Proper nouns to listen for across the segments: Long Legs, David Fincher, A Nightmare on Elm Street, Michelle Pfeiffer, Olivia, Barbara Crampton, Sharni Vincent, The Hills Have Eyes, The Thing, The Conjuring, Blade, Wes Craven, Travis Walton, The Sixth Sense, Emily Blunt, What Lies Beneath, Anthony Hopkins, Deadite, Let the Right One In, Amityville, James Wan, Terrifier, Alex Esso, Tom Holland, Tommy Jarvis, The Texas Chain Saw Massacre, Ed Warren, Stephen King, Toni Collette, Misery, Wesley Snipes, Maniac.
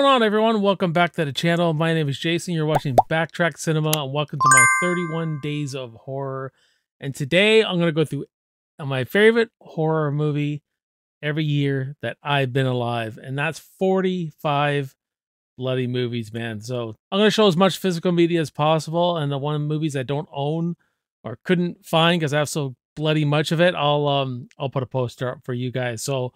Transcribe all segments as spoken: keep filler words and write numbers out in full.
going on, everyone? Welcome back to the channel. My name is Jason. You're watching Backtrack Cinema, and welcome to my thirty-one Days of Horror. And today, I'm going to go through my favorite horror movie every year that I've been alive, and that's forty-five bloody movies, man. So I'm going to show as much physical media as possible, and the one movies I don't own or couldn't find because I have so bloody much of it, I'll um I'll put a poster up for you guys. So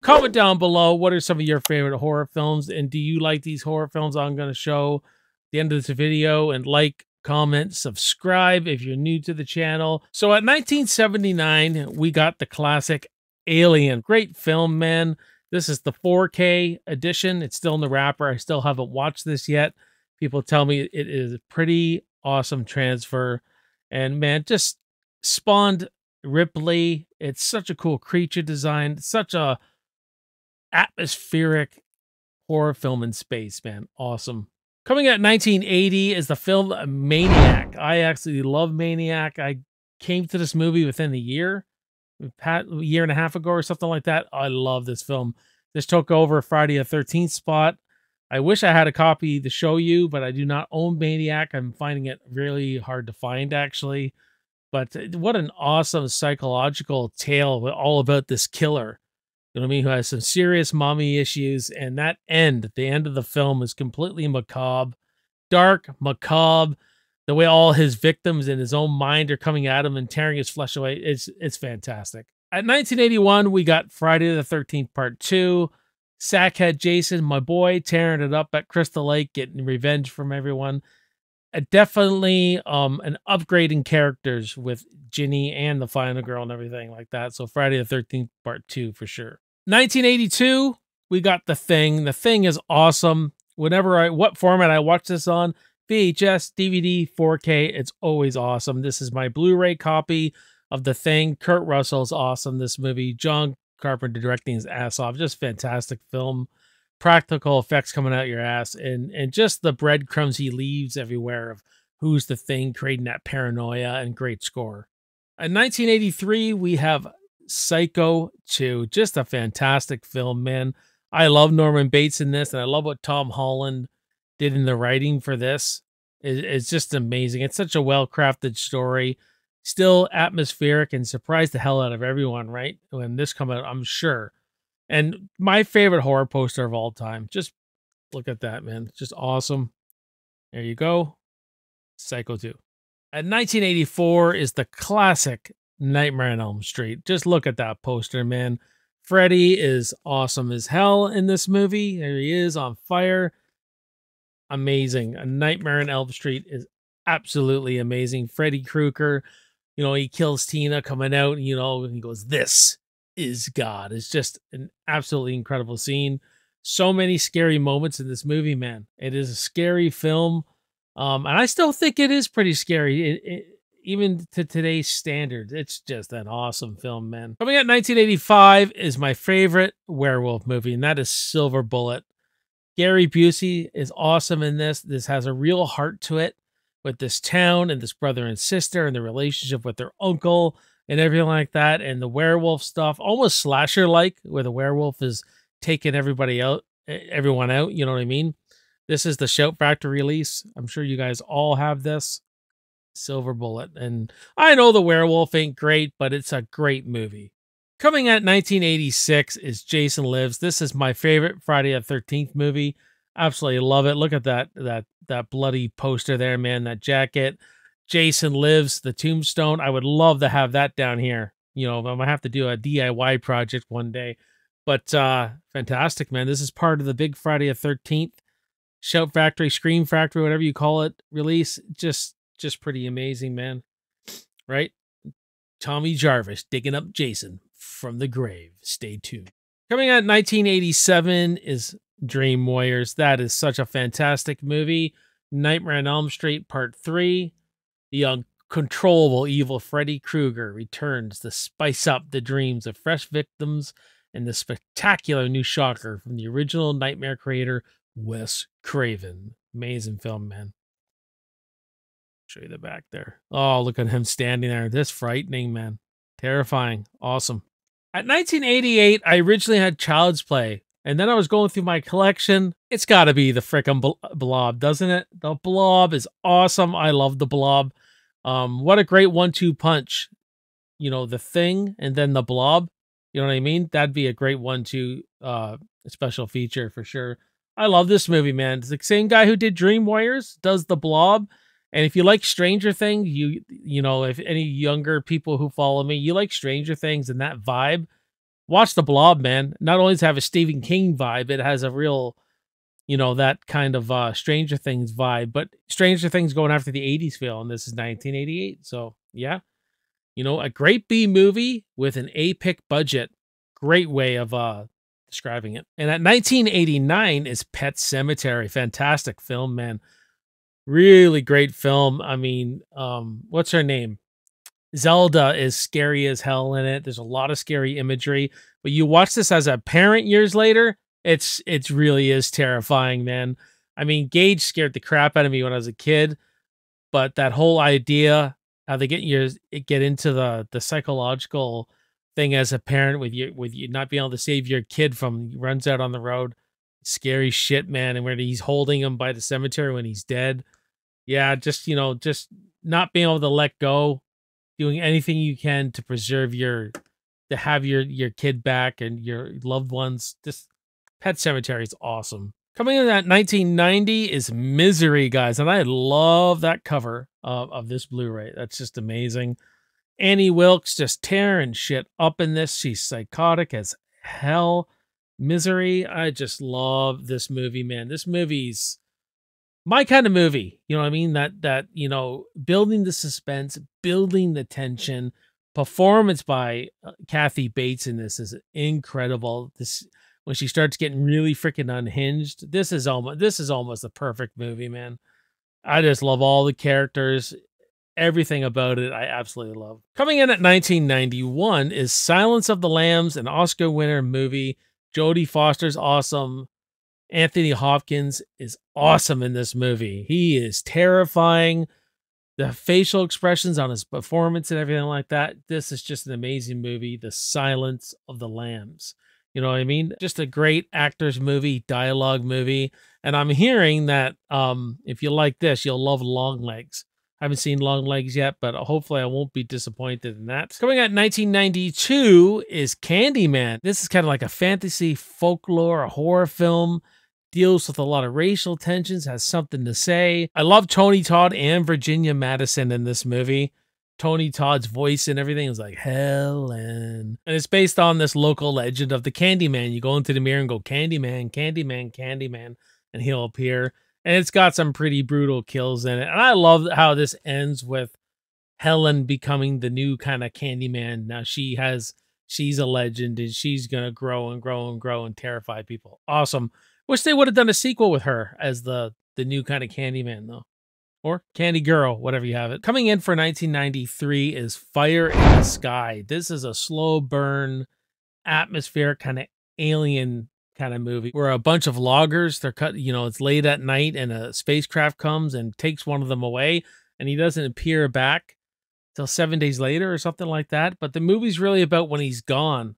comment down below, what are some of your favorite horror films, and do you like these horror films I'm going to show at the end of this video? And like, comment, subscribe if you're new to the channel. So at nineteen seventy-nine, we got the classic Alien. Great film, man. This is the four K edition. It's still in the wrapper. I still haven't watched this yet. People tell me it is a pretty awesome transfer. And man, just spawned Ripley. It's such a cool creature design. It's such a atmospheric horror film in space, man. Awesome. Coming at nineteen eighty is the film Maniac. I actually love Maniac. I came to this movie within a year, a year and a half ago or something like that. I love this film. This took over Friday the thirteenth spot. I wish I had a copy to show you, but I do not own Maniac. I'm finding it really hard to find, actually. But what an awesome psychological tale all about this killer, you know what I mean, who has some serious mommy issues. And that end, the end of the film, is completely macabre, dark, macabre. The way all his victims in his own mind are coming at him and tearing his flesh away. It's, it's fantastic. At nineteen eighty-one, we got Friday the thirteenth Part two. Sackhead Jason, my boy, tearing it up at Crystal Lake, getting revenge from everyone. Uh, definitely um, an upgrade in characters with Ginny and the final girl and everything like that. So Friday the thirteenth Part two for sure. nineteen eighty-two, we got The Thing. The Thing is awesome. Whenever I, what format I watch this on, V H S, D V D, four K, it's always awesome. This is my Blu-ray copy of The Thing. Kurt Russell's awesome, this movie. John Carpenter directing his ass off. Just fantastic film. Practical effects coming out your ass, and and just the breadcrumbs he leaves everywhere of who's the thing, creating that paranoia, and great score. In nineteen eighty-three, we have Psycho two. Just a fantastic film, man. I love Norman Bates in this, and I love what Tom Holland did in the writing for this. It, it's just amazing. It's such a well-crafted story, still atmospheric, and surprised the hell out of everyone, right? When this come out, I'm sure. And my favorite horror poster of all time. Just look at that, man. It's just awesome. There you go. Psycho two. At nineteen eighty-four is the classic Nightmare on Elm Street. Just look at that poster, man. Freddy is awesome as hell in this movie. There he is on fire. Amazing. A Nightmare on Elm Street is absolutely amazing. Freddy Krueger, you know, he kills Tina coming out, and, you know, and he goes, "This is God." It's just an absolutely incredible scene. So many scary moments in this movie, man. It is a scary film. Um, and I still think it is pretty scary, it, it, even to today's standards. It's just an awesome film, man. Coming at nineteen eighty-five is my favorite werewolf movie, and that is Silver Bullet. Gary Busey is awesome in this. This has a real heart to it with this town and this brother and sister and the relationship with their uncle and everything like that. And the werewolf stuff, almost slasher-like, where the werewolf is taking everybody out, everyone out. You know what I mean? This is the Shout Factory release. I'm sure you guys all have this. Silver Bullet. And I know the werewolf ain't great, but it's a great movie. Coming at nineteen eighty-six is Jason Lives. This is my favorite Friday the thirteenth movie. Absolutely love it. Look at that that that bloody poster there, man. That jacket. Jason Lives, the tombstone. I would love to have that down here. You know, I'm going to have to do a D I Y project one day. But uh, fantastic, man. This is part of the big Friday the thirteenth, Shout Factory, Scream Factory, whatever you call it, release. Just, just pretty amazing, man. Right? Tommy Jarvis digging up Jason from the grave. Stay tuned. Coming out in nineteen eighty-seven is Dream Warriors. That is such a fantastic movie. Nightmare on Elm Street Part three. The uncontrollable evil Freddy Krueger returns to spice up the dreams of fresh victims and the spectacular new shocker from the original Nightmare creator, Wes Craven. Amazing film, man. Show you the back there. Oh, look at him standing there. That's frightening, man. Terrifying. Awesome. At nineteen eighty-eight, I originally had Child's Play, And then I was going through my collection. It's got to be the frickin' bl blob, doesn't it? The Blob is awesome. I love the Blob. Um, what a great one two punch. You know, the Thing and then the Blob. You know what I mean? That'd be a great one two uh, special feature for sure. I love this movie, man. It's the same guy who did Dream Warriors, does the Blob. And if you like Stranger Things, you you know, if any younger people who follow me, you like Stranger Things and that vibe, watch The Blob, man. Not only does it have a Stephen King vibe, it has a real, you know, that kind of uh, Stranger Things vibe. But Stranger Things going after the eighties feel, and this is nineteen eighty-eight. So, yeah. You know, a great B movie with an A-pick budget. Great way of uh, describing it. And at nineteen eighty-nine is Pet Sematary. Fantastic film, man. Really great film. I mean, um, what's her name? Zelda is scary as hell in it. There's a lot of scary imagery, but you watch this as a parent years later, it's it really is terrifying, man. I mean, Gage scared the crap out of me when I was a kid, but that whole idea how they get your get into the the psychological thing as a parent with you with you not being able to save your kid from runs out on the road, scary shit, man. And where he's holding him by the cemetery when he's dead, yeah, just you know, just not being able to let go. Doing anything you can to preserve your, to have your your kid back and your loved ones. This Pet Sematary is awesome. Coming in at nineteen ninety is Misery, guys, and I love that cover of, of this Blu-ray. That's just amazing. Annie Wilkes just tearing shit up in this. She's psychotic as hell. Misery, I just love this movie, man. This movie's my kind of movie, you know what I mean? That, that you know, building the suspense, building the tension. Performance by uh, Kathy Bates in this is incredible. This when she starts getting really freaking unhinged. This is almost this is almost the perfect movie, man. I just love all the characters, everything about it. I absolutely love. Coming in at nineteen ninety-one is Silence of the Lambs, an Oscar winner movie. Jodie Foster's awesome. Anthony Hopkins is awesome in this movie. He is terrifying. The facial expressions on his performance and everything like that. This is just an amazing movie. The Silence of the Lambs. You know what I mean? Just a great actor's movie, dialogue movie. And I'm hearing that um, if you like this, you'll love Long Legs. I haven't seen Long Legs yet, but hopefully I won't be disappointed in that. Coming at nineteen ninety-two is Candyman. This is kind of like a fantasy, folklore, a horror film. Deals with a lot of racial tensions, has something to say. I love Tony Todd and Virginia Madison in this movie. Tony Todd's voice and everything is like, Helen. And it's based on this local legend of the Candyman. You go into the mirror and go, Candyman, Candyman, Candyman, and he'll appear. And it's got some pretty brutal kills in it. And I love how this ends with Helen becoming the new kind of Candyman. Now she has, she's a legend and she's going to grow and grow and grow and terrify people. Awesome. Wish they would have done a sequel with her as the, the new kind of Candyman, though. Or Candy Girl, whatever you have it. Coming in for nineteen ninety-three is Fire in the Sky. This is a slow burn, atmospheric kind of alien kind of movie where a bunch of loggers, they're cut, you know, it's late at night and a spacecraft comes and takes one of them away and he doesn't appear back till seven days later or something like that. But the movie's really about when he's gone.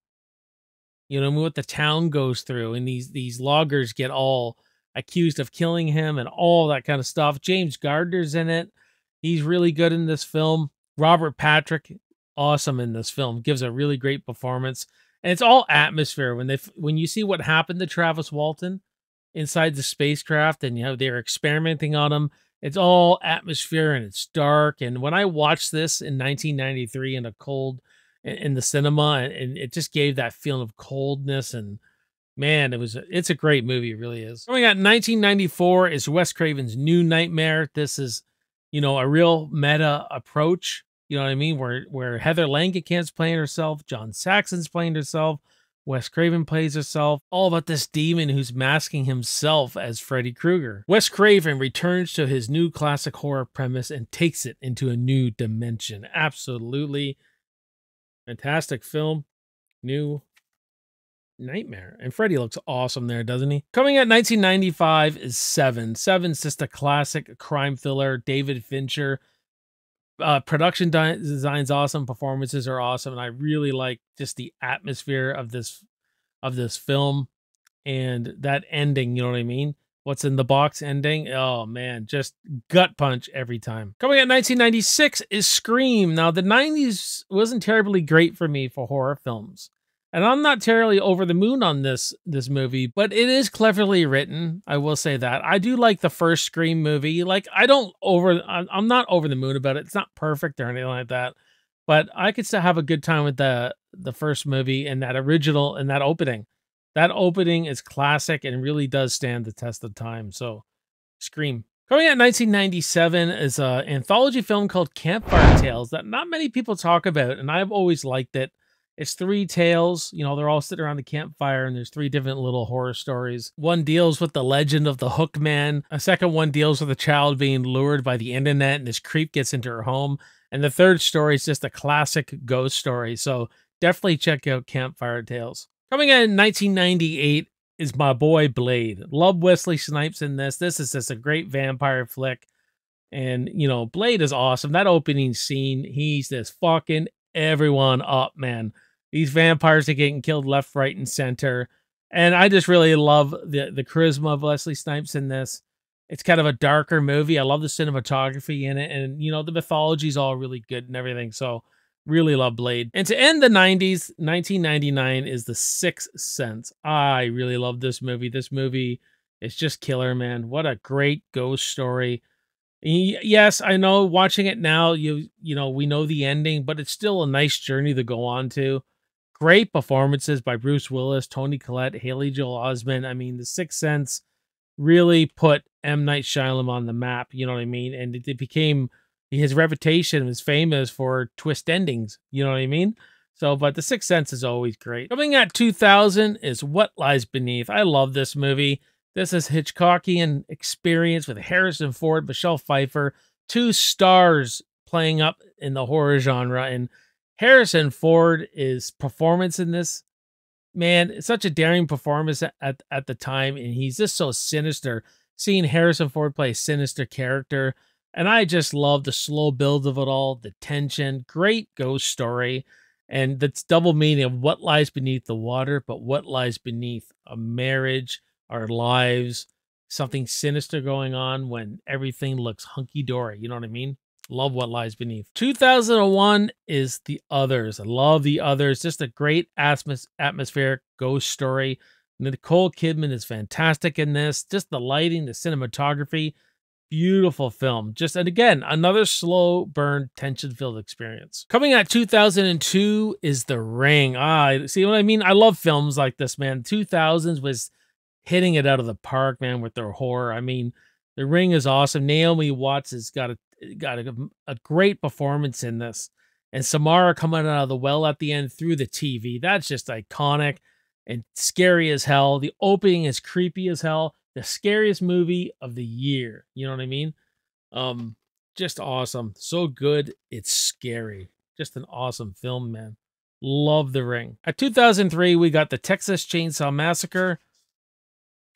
You know, what the town goes through, and these these loggers get all accused of killing him and all that kind of stuff. James Gardner's in it. He's really good in this film. Robert Patrick, awesome in this film. Gives a really great performance. And it's all atmosphere. When they when you see what happened to Travis Walton inside the spacecraft and you know they're experimenting on him, it's all atmosphere and it's dark. And when I watched this in nineteen ninety-three in a cold in the cinema, and it just gave that feeling of coldness, and man, it was it's a great movie. It really is. Coming out nineteen ninety-four is Wes Craven's New Nightmare. This is, you know, a real meta approach, you know what I mean, where where Heather Langenkamp's playing herself, John Saxon's playing herself, Wes Craven plays herself, all about this demon who's masking himself as Freddy Krueger. Wes Craven returns to his new classic horror premise and takes it into a new dimension. Absolutely fantastic film, New Nightmare. And Freddy looks awesome there, doesn't he? Coming at nineteen ninety-five is seven. Seven's just a classic crime thriller. David Fincher. Uh, production design's awesome. Performances are awesome. And I really like just the atmosphere of this of this film. and that ending, you know what I mean? What's in the box ending? Oh, man, just gut punch every time. Coming at nineteen ninety-six is Scream. Now, the nineties wasn't terribly great for me for horror films. And I'm not terribly over the moon on this, this movie, but it is cleverly written. I will say that. I do like the first Scream movie. Like, I don't over, I'm not over the moon about it. It's not perfect or anything like that, but I could still have a good time with the, the first movie and that original and that opening. That opening is classic and really does stand the test of time. So, Scream. Coming out in nineteen ninety-seven is an anthology film called Campfire Tales that not many people talk about, and I've always liked it. It's three tales. You know, they're all sitting around the campfire, and there's three different little horror stories. One deals with the legend of the hook man. A second one deals with a child being lured by the internet, and this creep gets into her home. And the third story is just a classic ghost story. So, definitely check out Campfire Tales. Coming in nineteen ninety-eight is my boy Blade. Love Wesley Snipes in this. This is just a great vampire flick. And, you know, Blade is awesome. That opening scene, he's just fucking everyone up, man. These vampires are getting killed left, right, and center. And I just really love the, the charisma of Wesley Snipes in this. It's kind of a darker movie. I love the cinematography in it. And, you know, the mythology is all really good and everything. So, really love Blade. And to end the nineties, nineteen ninety-nine is The Sixth Sense. I really love this movie. This movie is just killer, man. What a great ghost story. Yes, I know watching it now, you you know, we know the ending, but it's still a nice journey to go on to. Great performances by Bruce Willis, Toni Collette, Haley Joel Osment. I mean, The Sixth Sense really put M. Night Shyamalan on the map, you know what I mean? And it, it became... his reputation is famous for twist endings. You know what I mean? So, but The Sixth Sense is always great. Coming at two thousand is What Lies Beneath. I love this movie. This is Hitchcockian experience with Harrison Ford, Michelle Pfeiffer, two stars playing up in the horror genre. And Harrison Ford, his performance in this, man, it's such a daring performance at, at, at the time. And he's just so sinister. Seeing Harrison Ford play a sinister character, and I just love the slow build of it all, the tension, great ghost story, and that's double meaning of what lies beneath the water, but what lies beneath a marriage, our lives, something sinister going on when everything looks hunky-dory. You know what I mean? Love What Lies Beneath. two thousand one is The Others. I love The Others. Just a great atmos atmospheric ghost story. Nicole Kidman is fantastic in this. Just the lighting, the cinematography. Beautiful film. Just, and again, another slow burn, tension-filled experience. Coming at two thousand two is The Ring. Ah, see what I mean? I love films like this, man. two thousands was hitting it out of the park, man, with their horror. I mean, The Ring is awesome. Naomi Watts has got a got a, a great performance in this. And Samara coming out of the well at the end through the T V. That's just iconic and scary as hell. The opening is creepy as hell. The scariest movie of the year. You know what I mean? Um, just awesome. So good, it's scary. Just an awesome film, man. Love The Ring. At two thousand three, we got the Texas Chainsaw Massacre,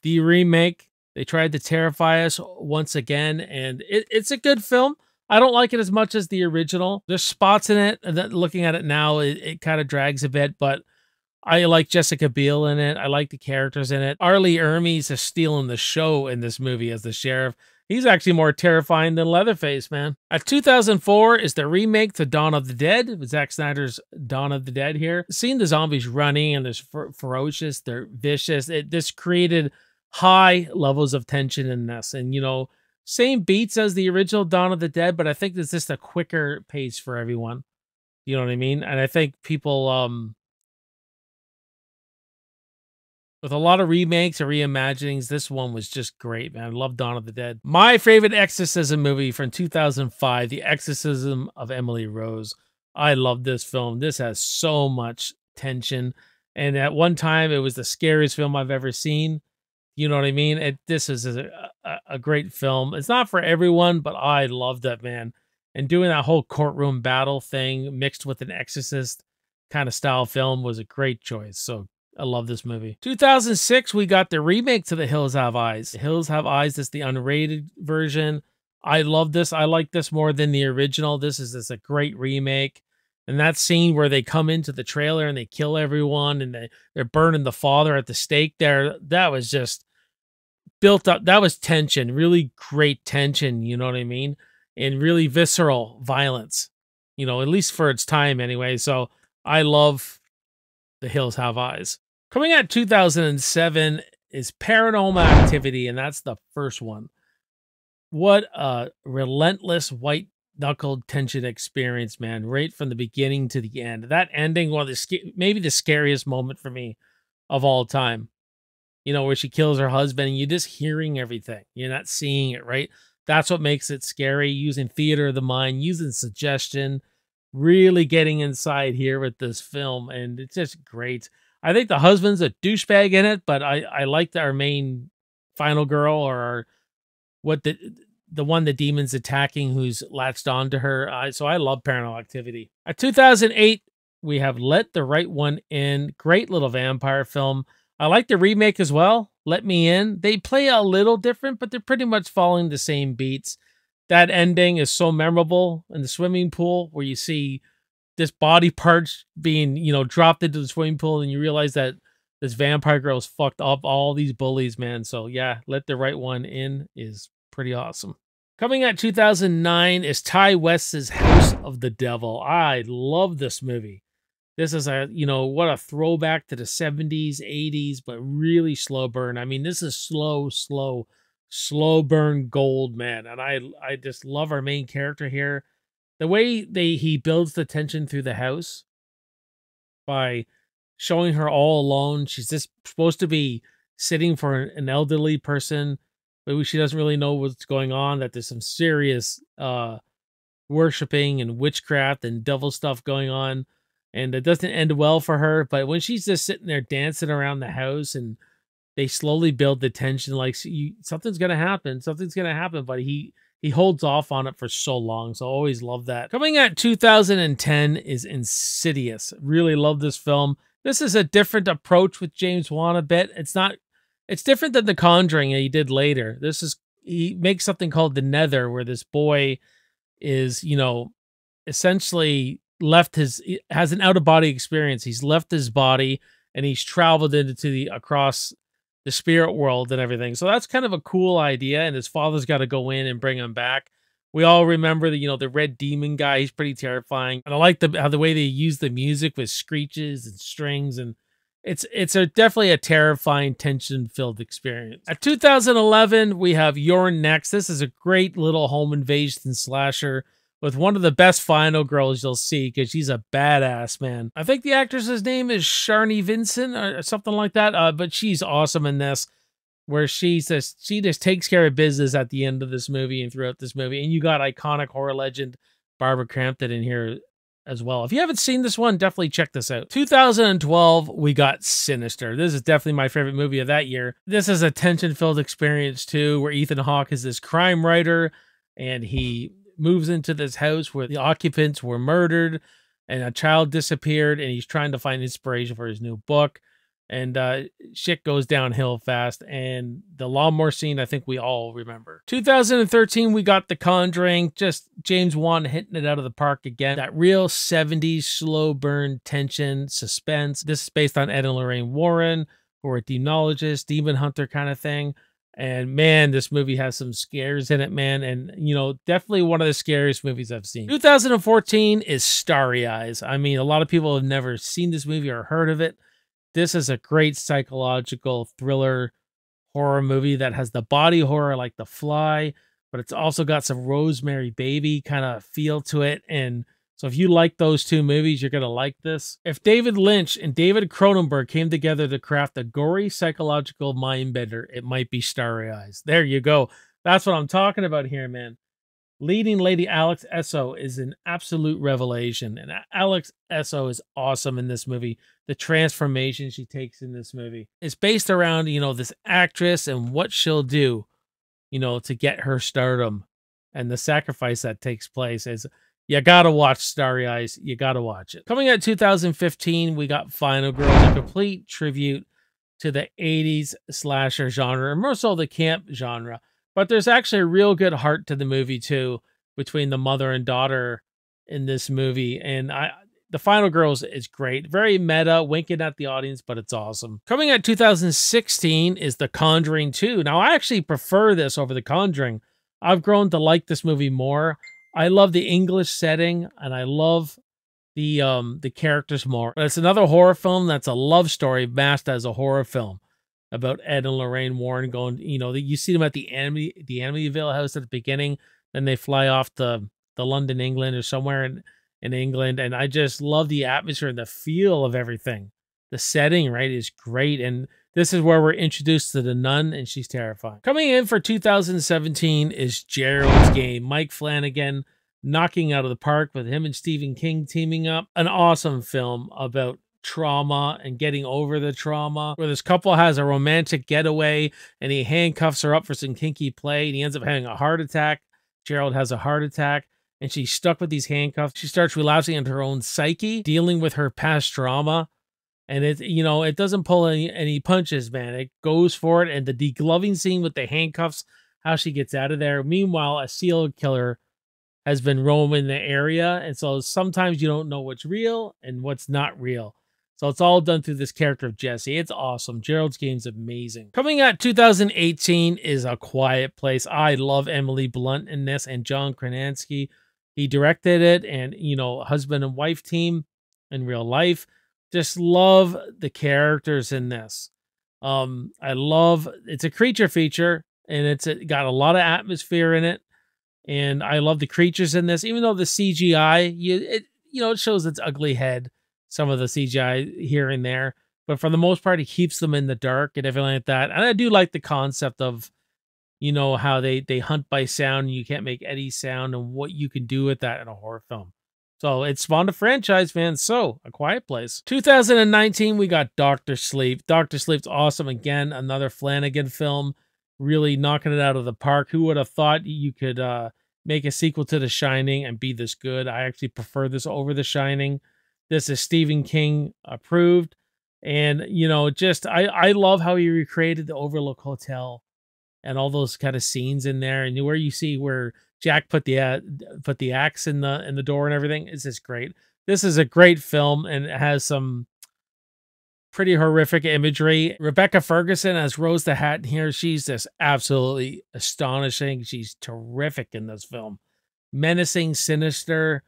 the remake. They tried to terrify us once again, and it, it's a good film. I don't like it as much as the original. There's spots in it that, looking at it now, it, it kind of drags a bit, but I like Jessica Biel in it. I like the characters in it. Arlie Ermey's is stealing the show in this movie as the sheriff. He's actually more terrifying than Leatherface, man. At two thousand four is the remake to Dawn of the Dead, with Zack Snyder's Dawn of the Dead here. Seeing the zombies running, and they're fer ferocious, they're vicious. It, this created high levels of tension in this. And, you know, same beats as the original Dawn of the Dead, but I think it's just a quicker pace for everyone. You know what I mean? And I think people... um. With a lot of remakes or reimaginings, this one was just great, man. I love Dawn of the Dead. My favorite exorcism movie from two thousand five, The Exorcism of Emily Rose. I love this film. This has so much tension. And at one time, it was the scariest film I've ever seen. You know what I mean? It, this is a, a, a great film. It's not for everyone, but I loved it, man. And doing that whole courtroom battle thing mixed with an exorcist kind of style film was a great choice. So, I love this movie. two thousand six, we got the remake to The Hills Have Eyes. The Hills Have Eyes is the unrated version. I love this. I like this more than the original. This is, this is a great remake. And that scene where they come into the trailer and they kill everyone and they, they're burning the father at the stake there, that was just built up. That was tension, really great tension, you know what I mean? And really visceral violence, you know, at least for its time anyway. So I love The Hills Have Eyes. Coming out two thousand seven is Paranormal Activity, and that's the first one. What a relentless white knuckled tension experience, man, right from the beginning to the end. That ending, one of the maybe the scariest moment for me of all time, you know, where she kills her husband and you're just hearing everything, you're not seeing it, right? That's what makes it scary, using theater of the mind, using suggestion, really getting inside here with this film, and it's just great. I think the husband's a douchebag in it, but I, I liked our main final girl, or our, what the, the one the demon's attacking who's latched onto her. Uh, so I love Paranormal Activity. At two thousand eight, we have Let the Right One In. Great little vampire film. I like the remake as well, Let Me In. They play a little different, but they're pretty much following the same beats. That ending is so memorable in the swimming pool, where you see this body part being, you know, dropped into the swimming pool, and you realize that this vampire girl's fucked up all these bullies, man. So yeah, Let the Right One In is pretty awesome. Coming at two thousand nine is Ty West's House of the Devil. I love this movie. This is a, you know, what a throwback to the seventies, eighties, but really slow burn. I mean, this is slow, slow, slow burn gold, man. And I, I just love our main character here. The way they he builds the tension through the house by showing her all alone. She's just supposed to be sitting for an elderly person, but she doesn't really know what's going on, that there's some serious uh, worshiping and witchcraft and devil stuff going on. And it doesn't end well for her. But when she's just sitting there dancing around the house, and they slowly build the tension, like you, something's going to happen. Something's going to happen. But he, he holds off on it for so long. So I always love that. Coming at two thousand ten is Insidious. Really love this film. This is a different approach with James Wan a bit. It's not... It's different than The Conjuring that he did later. This is, he makes something called The Nether, where this boy is, you know, essentially left his, has an out-of-body experience. He's left his body and he's traveled into the, across the spirit world and everything. So that's kind of a cool idea. And his father's got to go in and bring him back. We all remember the, you know, the red demon guy. He's pretty terrifying. And I like the, how the way they use the music with screeches and strings, and It's it's a definitely a terrifying, tension-filled experience. At two thousand eleven, we have You're Next. This is a great little home invasion slasher with one of the best final girls you'll see, because she's a badass, man. I think the actress's name is Sharni Vincent or something like that, uh, but she's awesome in this, where she says she just takes care of business at the end of this movie and throughout this movie. And you got iconic horror legend Barbara Crampton in here as well. If you haven't seen this one, definitely check this out. two thousand twelve, we got Sinister. This is definitely my favorite movie of that year. This is a tension-filled experience too, where Ethan Hawke is this crime writer, and he moves into this house where the occupants were murdered and a child disappeared, and he's trying to find inspiration for his new book. And uh, shit goes downhill fast. And the lawnmower scene, I think we all remember. two thousand thirteen, we got The Conjuring. Just James Wan hitting it out of the park again. That real seventies slow burn tension, suspense. This is based on Ed and Lorraine Warren, who are demonologists, demon hunter kind of thing. And man, this movie has some scares in it, man. And, you know, definitely one of the scariest movies I've seen. two thousand fourteen is Starry Eyes. I mean, a lot of people have never seen this movie or heard of it. This is a great psychological thriller horror movie that has the body horror like The Fly, but it's also got some Rosemary Baby kind of feel to it. And so if you like those two movies, you're going to like this. If David Lynch and David Cronenberg came together to craft a gory psychological mindbender, it might be Starry Eyes. There you go. That's what I'm talking about here, man. Leading lady Alex Esso is an absolute revelation, and Alex Esso is awesome in this movie. The transformation she takes in this movie is based around, you know, this actress and what she'll do, you know, to get her stardom, and the sacrifice that takes place. Is you gotta watch Starry Eyes. You gotta watch it. Coming out two thousand fifteen, we got Final Girl, a complete tribute to the eighties slasher genre, and more so the camp genre. But there's actually a real good heart to the movie too, between the mother and daughter in this movie. And I, The Final Girls is great. Very meta, winking at the audience, but it's awesome. Coming out two thousand sixteen is The Conjuring two. Now, I actually prefer this over The Conjuring. I've grown to like this movie more. I love the English setting, and I love the um the characters more. But it's another horror film that's a love story masked as a horror film about Ed and Lorraine Warren going, you know, you see them at the anime, the Amityville house at the beginning, then they fly off to, to London, England, or somewhere in, in England. And I just love the atmosphere and the feel of everything. The setting, right, is great. And this is where we're introduced to the nun, and she's terrifying. Coming in for two thousand seventeen is Gerald's Game. Mike Flanagan knocking out of the park with him and Stephen King teaming up. An awesome film about trauma and getting over the trauma, where this couple has a romantic getaway and he handcuffs her up for some kinky play and he ends up having a heart attack. Gerald has a heart attack and she's stuck with these handcuffs. She starts relapsing into her own psyche, dealing with her past trauma. And it, you know, it doesn't pull any, any punches, man. It goes for it. And the degloving scene with the handcuffs, how she gets out of there. Meanwhile, a serial killer has been roaming the area. And so sometimes you don't know what's real and what's not real. So it's all done through this character of Jesse. It's awesome. Gerald's Game's amazing. Coming out two thousand eighteen is A Quiet Place. I love Emily Blunt in this and John Krasinski. He directed it, and, you know, husband and wife team in real life. Just love the characters in this. Um, I love, it's a creature feature, and it's it got a lot of atmosphere in it. And I love the creatures in this, even though the C G I, you, it, you know, it shows its ugly head. Some of the C G I here and there, but for the most part, it keeps them in the dark and everything like that. And I do like the concept of, you know, how they, they hunt by sound and you can't make any sound and what you can do with that in a horror film. So it spawned a franchise, man. So A Quiet Place. two thousand nineteen, we got Doctor Sleep. Doctor Sleep's awesome. Again, another Flanagan film, really knocking it out of the park. Who would have thought you could uh, make a sequel to The Shining and be this good? I actually prefer this over The Shining. This is Stephen King approved. And, you know, just I, I love how he recreated the Overlook Hotel and all those kind of scenes in there. And where you see where Jack put the uh, put the axe in the in the door and everything. It's just great. This is a great film, and it has some pretty horrific imagery. Rebecca Ferguson as Rose the Hat in here. She's just absolutely astonishing. She's terrific in this film. Menacing, sinister.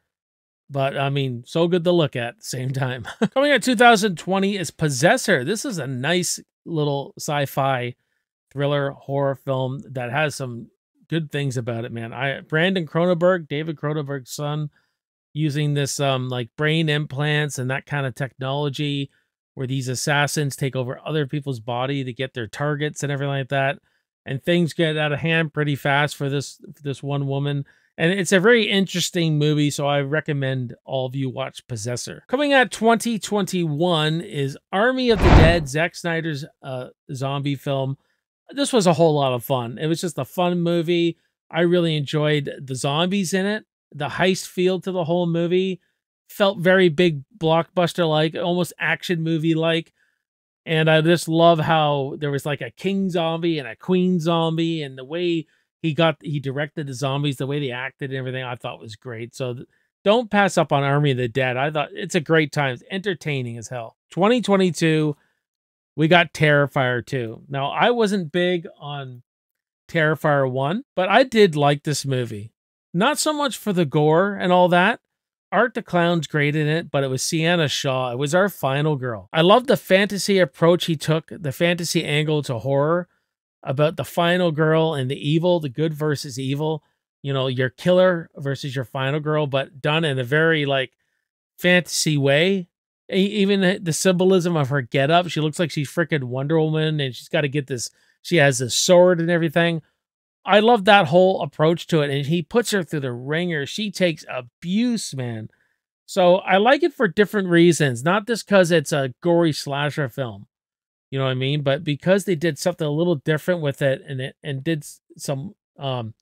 But, I mean, so good to look at at the same time. Coming out two thousand twenty is Possessor. This is a nice little sci-fi thriller horror film that has some good things about it, man. I Brandon Cronenberg, David Cronenberg's son, using this um like brain implants and that kind of technology where these assassins take over other people's body to get their targets and everything like that. And things get out of hand pretty fast for this this one woman. And it's a very interesting movie, so I recommend all of you watch Possessor. Coming out twenty twenty-one is Army of the Dead, Zack Snyder's uh, zombie film. This was a whole lot of fun. It was just a fun movie. I really enjoyed the zombies in it. The heist feel to the whole movie felt very big blockbuster-like, almost action movie-like. And I just love how there was like a king zombie and a queen zombie, and the way He got he directed the zombies, the way they acted and everything, I thought was great. So don't pass up on Army of the Dead. I thought it's a great time. It's entertaining as hell. twenty twenty-two, we got Terrifier two. Now, I wasn't big on Terrifier one, but I did like this movie. Not so much for the gore and all that. Art the Clown's great in it, but it was Sienna Shaw. It was our final girl. I loved the fantasy approach he took, the fantasy angle to horror, about the final girl and the evil, the good versus evil, you know, your killer versus your final girl, but done in a very like fantasy way. Even the symbolism of her getup, she looks like she's freaking Wonder Woman, and she's got to get this, she has this sword and everything. I love that whole approach to it, and he puts her through the ringer. She takes abuse, man. So I like it for different reasons, not just because it's a gory slasher film. You know what I mean? But because they did something a little different with it, and it, and did some um,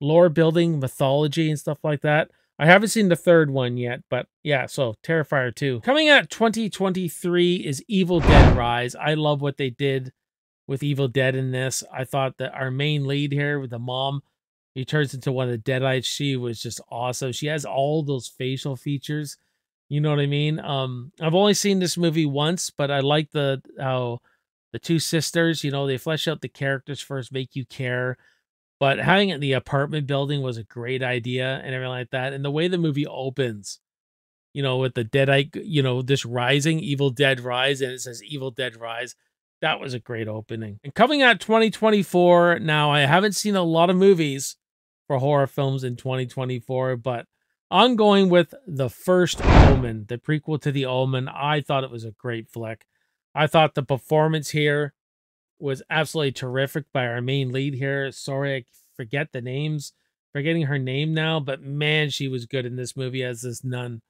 lore building, mythology, and stuff like that. I haven't seen the third one yet, but yeah, so Terrifier two. Coming out twenty twenty-three is Evil Dead Rise. I love what they did with Evil Dead in this. I thought that our main lead here with the mom, he turns into one of the Deadites. She was just awesome. She has all those facial features You know what I mean? Um, I've only seen this movie once, but I like the how the two sisters, you know, they flesh out the characters first, make you care. But having it in the apartment building was a great idea and everything like that. And the way the movie opens, you know, with the Deadite, you know, this rising, Evil Dead Rise, and it says Evil Dead Rise. That was a great opening. And coming out twenty twenty-four, now I haven't seen a lot of movies for horror films in twenty twenty-four, but I'm going with The First Omen, the prequel to The Omen. I thought it was a great flick. I thought the performance here was absolutely terrific by our main lead here. Sorry, I forget the names. Forgetting her name now, but man, she was good in this movie as this nun.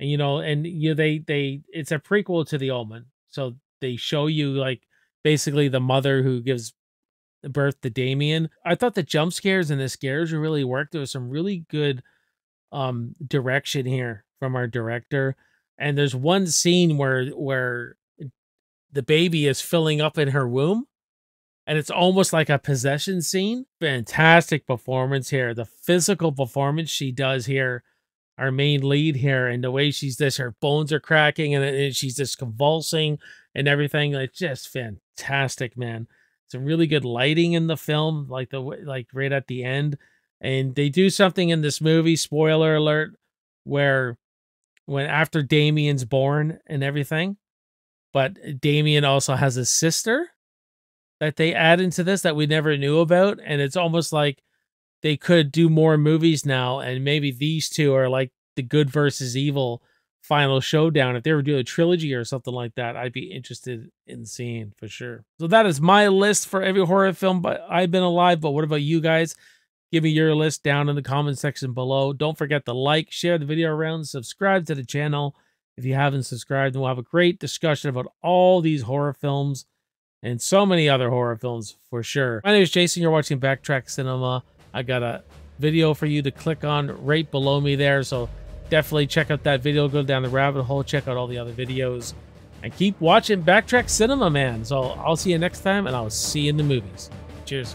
And you know, and you know, they they it's a prequel to The Omen, so they show you like basically the mother who gives birth to Damien. I thought the jump scares and the scares really worked. There was some really good um direction here from our director. And there's one scene where where the baby is filling up in her womb, and it's almost like a possession scene. Fantastic performance here. The physical performance she does here, our main lead here, and the way she's this, her bones are cracking, and, and she's just convulsing and everything. It's just fantastic, man. Some really good lighting in the film, like the like right at the end. And they do something in this movie, spoiler alert, where when after Damien's born and everything, but Damien also has a sister that they add into this that we never knew about. And it's almost like they could do more movies now. And maybe these two are like the good versus evil final showdown. If they were doing a trilogy or something like that, I'd be interested in seeing for sure. So that is my list for every horror film but I've been alive. But what about you guys? Give me your list down in the comment section below. Don't forget to like, share the video around, subscribe to the channel. If you haven't subscribed, then we'll have a great discussion about all these horror films and so many other horror films for sure. My name is Jason. You're watching Backtrack Cinema. I got a video for you to click on right below me there. So definitely check out that video. Go down the rabbit hole. Check out all the other videos. And keep watching Backtrack Cinema, man. So I'll see you next time, and I'll see you in the movies. Cheers.